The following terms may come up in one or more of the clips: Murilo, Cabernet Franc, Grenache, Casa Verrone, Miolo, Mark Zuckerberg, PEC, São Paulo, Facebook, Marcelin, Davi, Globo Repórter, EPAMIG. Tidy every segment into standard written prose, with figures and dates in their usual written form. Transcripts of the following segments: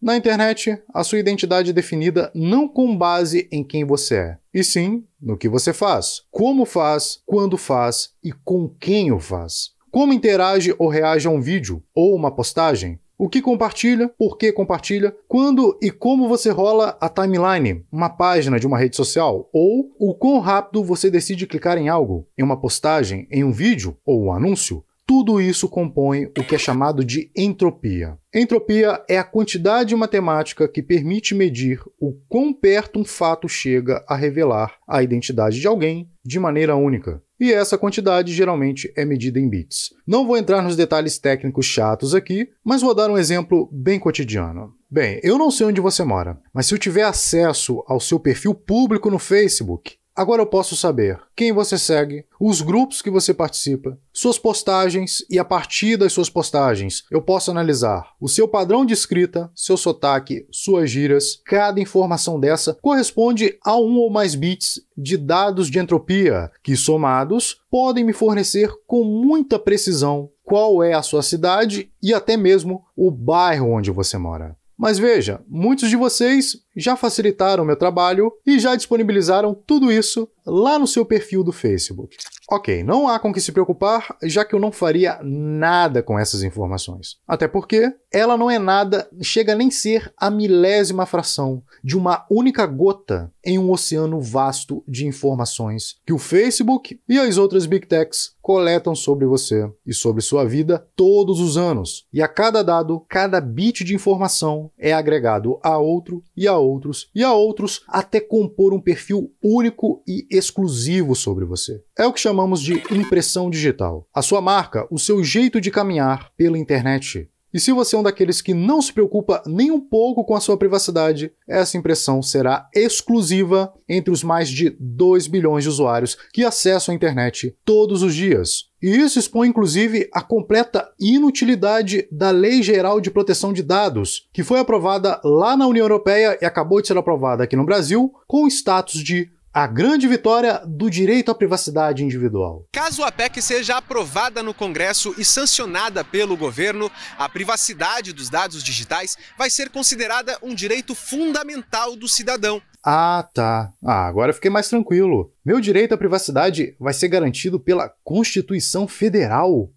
Na internet, a sua identidade é definida não com base em quem você é, e sim no que você faz, como faz, quando faz e com quem o faz. Como interage ou reage a um vídeo ou uma postagem, o que compartilha, por que compartilha, quando e como você rola a timeline, uma página de uma rede social, ou o quão rápido você decide clicar em algo, em uma postagem, em um vídeo ou um anúncio. Tudo isso compõe o que é chamado de entropia. Entropia é a quantidade matemática que permite medir o quão perto um fato chega a revelar a identidade de alguém de maneira única. E essa quantidade geralmente é medida em bits. Não vou entrar nos detalhes técnicos chatos aqui, mas vou dar um exemplo bem cotidiano. Bem, eu não sei onde você mora, mas se eu tiver acesso ao seu perfil público no Facebook, agora eu posso saber quem você segue, os grupos que você participa, suas postagens e, a partir das suas postagens, eu posso analisar o seu padrão de escrita, seu sotaque, suas gírias. Cada informação dessa corresponde a um ou mais bits de dados de entropia que, somados, podem me fornecer com muita precisão qual é a sua cidade e até mesmo o bairro onde você mora. Mas veja, muitos de vocês já facilitaram meu trabalho e já disponibilizaram tudo isso lá no seu perfil do Facebook. Ok, não há com que se preocupar, já que eu não faria nada com essas informações. Até porque ela não é nada, chega nem ser a milésima fração de uma única gota em um oceano vasto de informações que o Facebook e as outras Big Techs coletam sobre você e sobre sua vida todos os anos. E a cada dado, cada bit de informação é agregado a outro e a outros e a outros até compor um perfil único e exclusivo sobre você. É o que chamamos de impressão digital. A sua marca, o seu jeito de caminhar pela internet. E se você é um daqueles que não se preocupa nem um pouco com a sua privacidade, essa impressão será exclusiva entre os mais de 2 bilhões de usuários que acessam a internet todos os dias. E isso expõe, inclusive, a completa inutilidade da Lei Geral de Proteção de Dados, que foi aprovada lá na União Europeia e acabou de ser aprovada aqui no Brasil, com o status de a grande vitória do direito à privacidade individual. Caso a PEC seja aprovada no Congresso e sancionada pelo governo, a privacidade dos dados digitais vai ser considerada um direito fundamental do cidadão. Ah, tá. Ah, agora eu fiquei mais tranquilo. Meu direito à privacidade vai ser garantido pela Constituição Federal.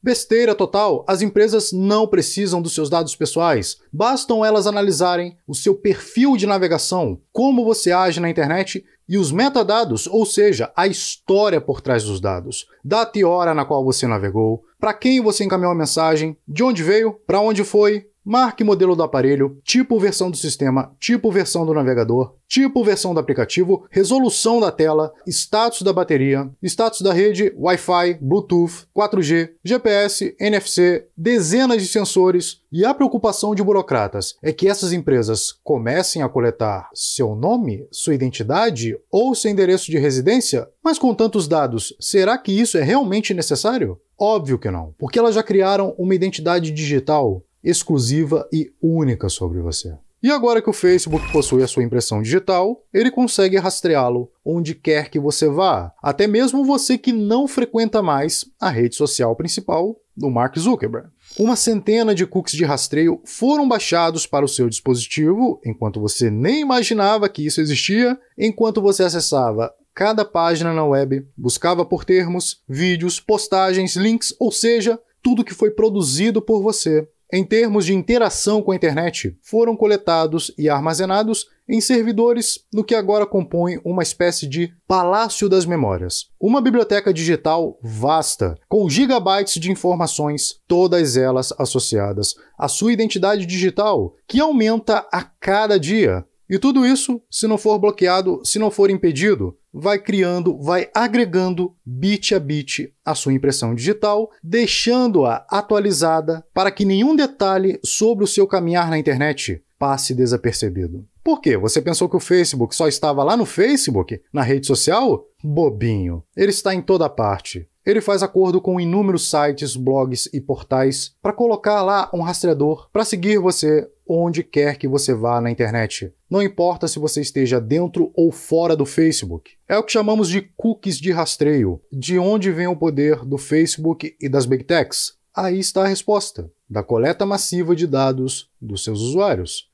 Besteira total, as empresas não precisam dos seus dados pessoais. Bastam elas analisarem o seu perfil de navegação, como você age na internet e os metadados, ou seja, a história por trás dos dados. Data e hora na qual você navegou, para quem você encaminhou a mensagem, de onde veio, para onde foi, marca e modelo do aparelho, tipo versão do sistema, tipo versão do navegador, tipo versão do aplicativo, resolução da tela, status da bateria, status da rede, Wi-Fi, Bluetooth, 4G, GPS, NFC, dezenas de sensores. E a preocupação de burocratas é que essas empresas comecem a coletar seu nome, sua identidade ou seu endereço de residência? Mas com tantos dados, será que isso é realmente necessário? Óbvio que não, porque elas já criaram uma identidade digital exclusiva e única sobre você. E agora que o Facebook possui a sua impressão digital, ele consegue rastreá-lo onde quer que você vá, até mesmo você que não frequenta mais a rede social principal do Mark Zuckerberg. Uma centena de cookies de rastreio foram baixados para o seu dispositivo, enquanto você nem imaginava que isso existia, enquanto você acessava cada página na web, buscava por termos, vídeos, postagens, links, ou seja, tudo que foi produzido por você. Em termos de interação com a internet, foram coletados e armazenados em servidores no que agora compõe uma espécie de Palácio das Memórias. Uma biblioteca digital vasta, com gigabytes de informações, todas elas associadas à sua identidade digital, que aumenta a cada dia. E tudo isso, se não for bloqueado, se não for impedido, vai criando, vai agregando bit a bit a sua impressão digital, deixando-a atualizada para que nenhum detalhe sobre o seu caminhar na internet passe desapercebido. Por quê? Você pensou que o Facebook só estava lá no Facebook, na rede social? Bobinho. Ele está em toda parte. Ele faz acordo com inúmeros sites, blogs e portais para colocar lá um rastreador para seguir você onde quer que você vá na internet. Não importa se você esteja dentro ou fora do Facebook. É o que chamamos de cookies de rastreio, de onde vem o poder do Facebook e das Big Techs. Aí está a resposta da coleta massiva de dados dos seus usuários.